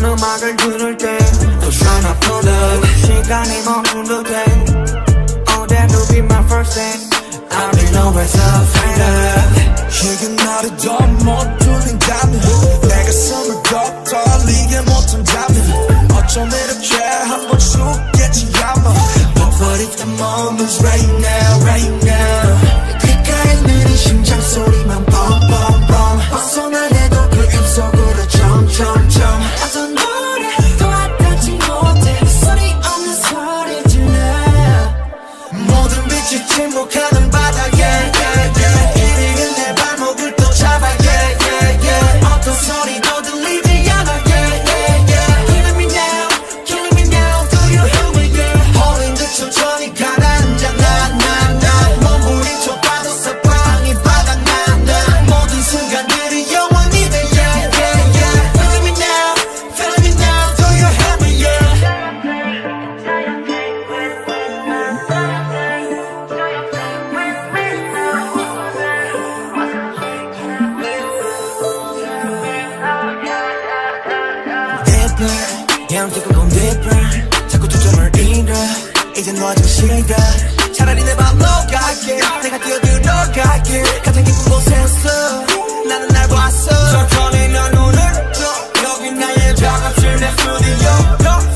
난 음악을 들을 때 또 샤나 부른 시간이 머무를 때 Oh that will be my first thing I'll be always a fighter 지금 나를 더 못 들린다면 내 가슴을 더 떨리게 못한다면 어쩜 이렇게 한 번 죽겠지 아마 But what if the moment's right now right now 귓가에 느린 심장 소리만 뻥뻥뻥 어서 날 해도 그 입속으로 점점점 어떤 노래도 와닿지 못해 소리 없는 소리 질러 모든 빛이 침묵하는 바닥에 이리는 내 발목을 또 잡아 yeah, yeah, yeah. 어떤 소리도 들리지 않아 yeah, yeah, yeah. Killing me now, do you hear me yeah. 어린 듯 천천히 가라앉아 나 몸부림쳐 봐도 사방이 바닥나 나 모든 순간들이 영원히 돼 yeah, yeah, yeah. Feeling me now, do you hear me Different, yeah I'm taking on different 자꾸 초점을 잃어 이젠 너와도 싫어 차라리 내 맘 녹아게 내가 뛰어들어가게 가장 깊은 곳에서 나는 날 봤어 천천히 난 오늘도 여기 나의 작업실 내 스튜디오